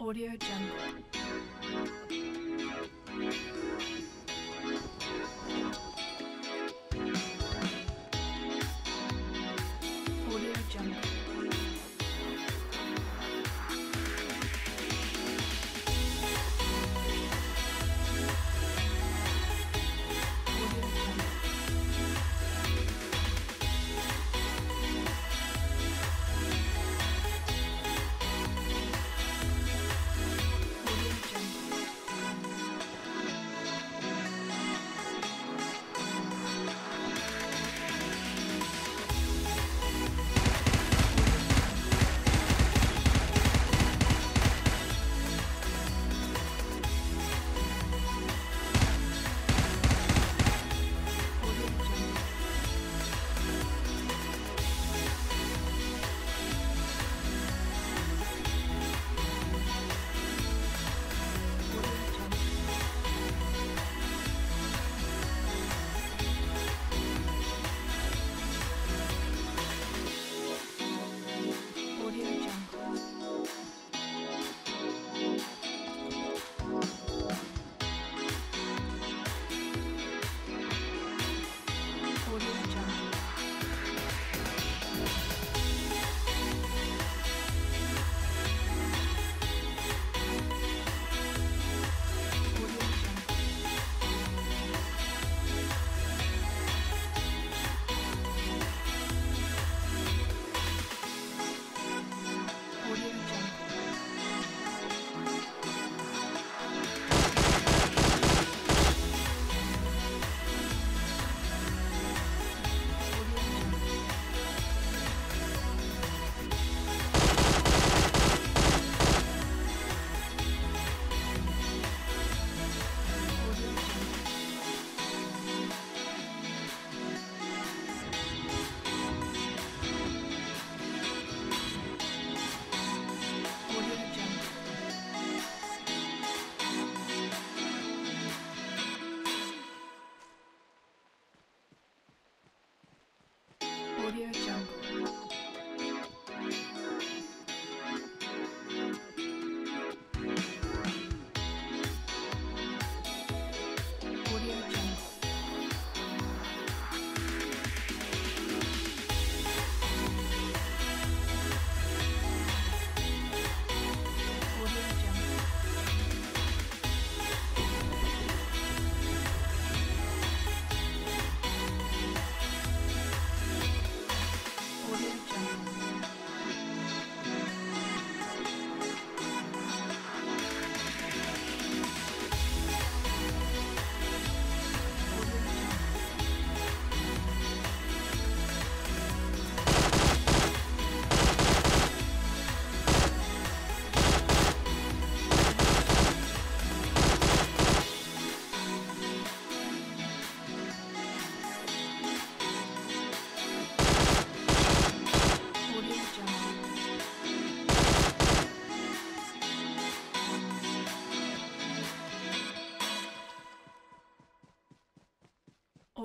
AudioJungle. AudioJungle.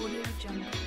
AudioJungle. AudioJungle.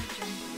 Thank you.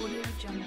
AudioJungle. AudioJungle.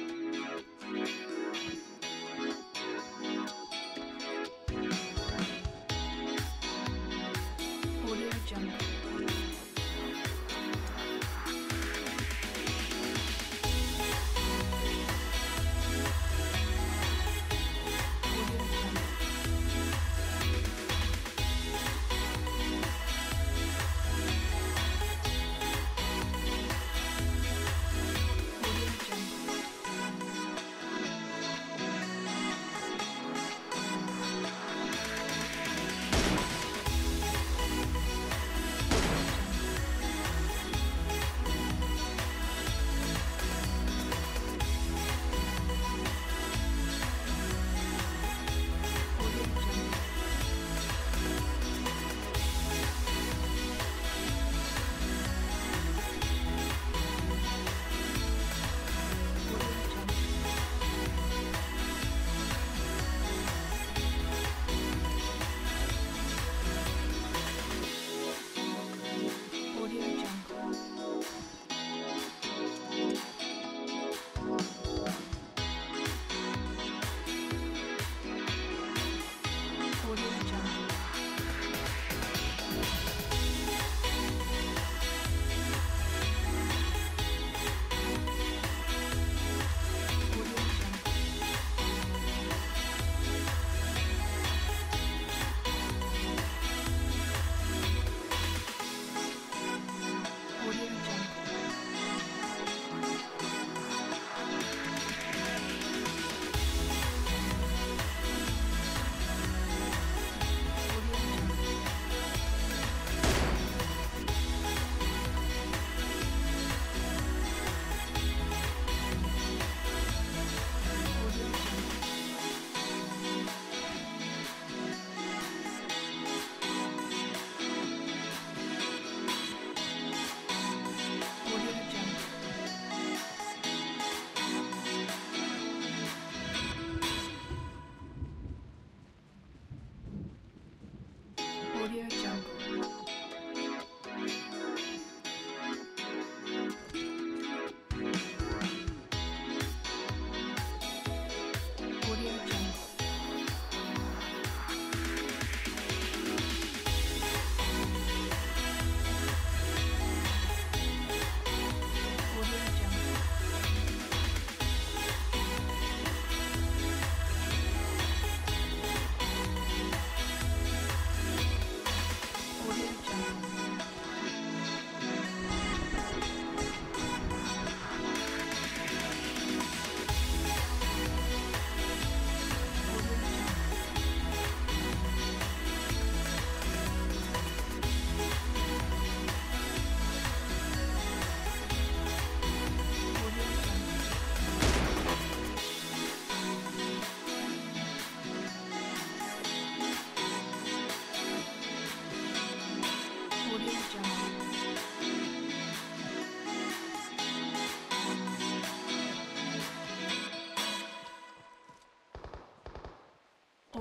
AudioJungle.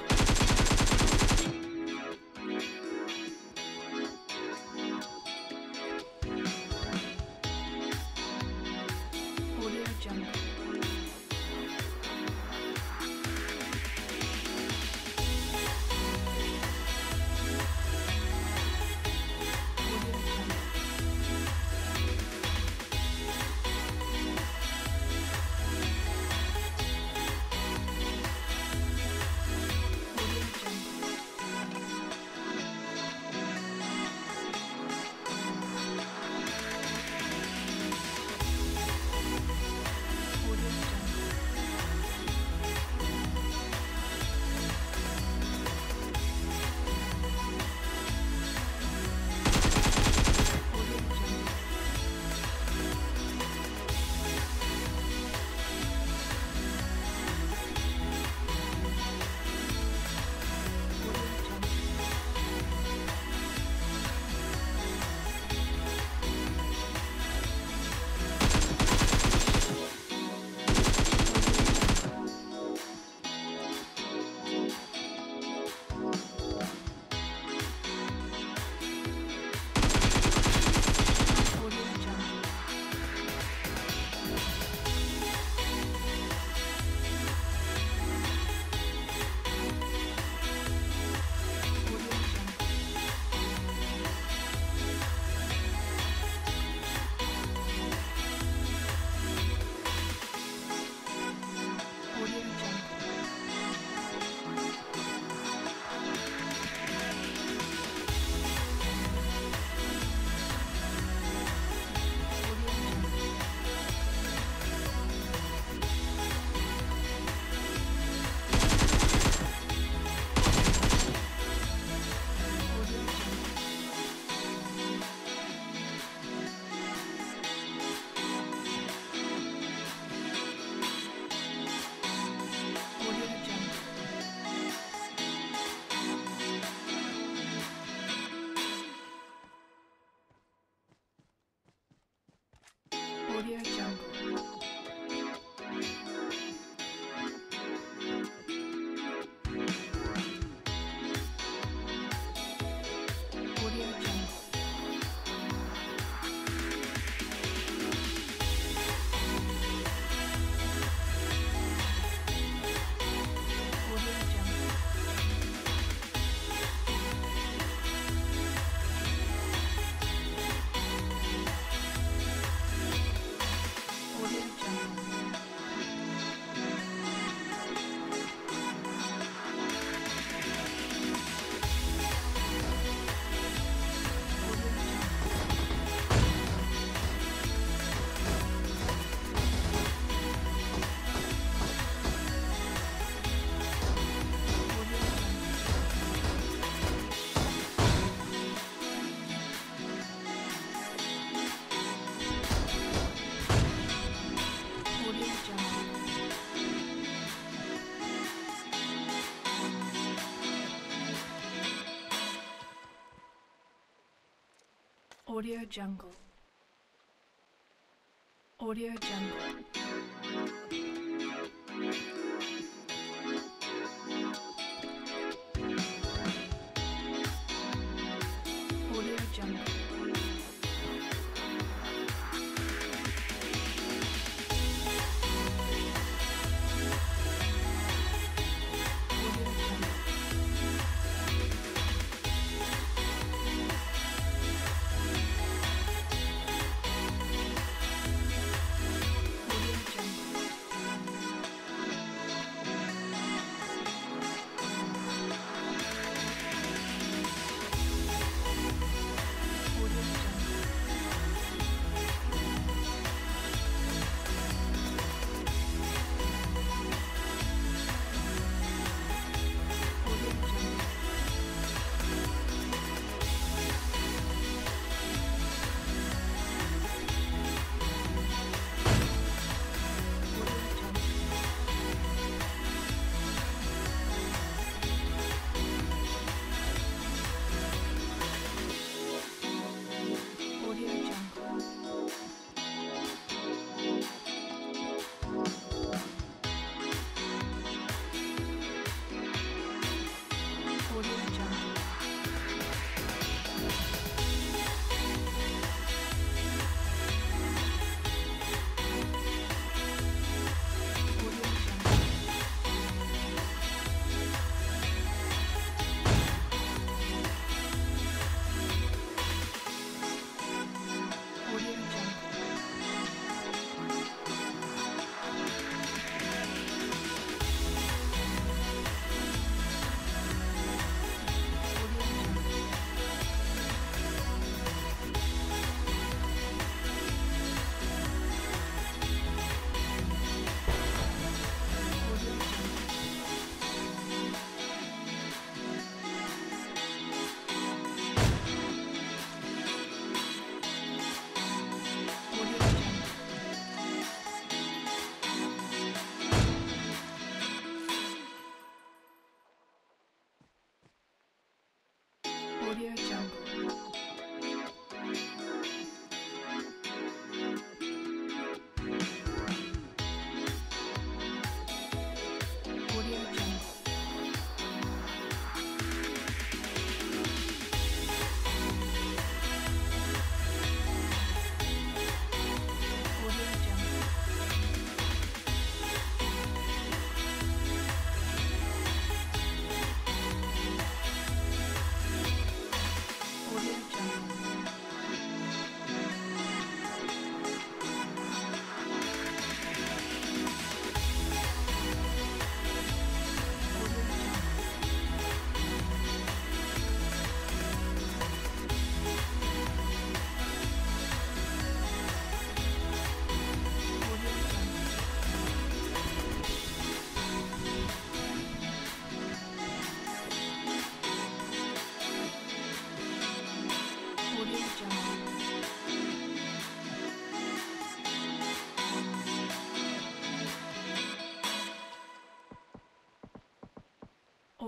AudioJungle, AudioJungle. AudioJungle. AudioJungle. AudioJungle.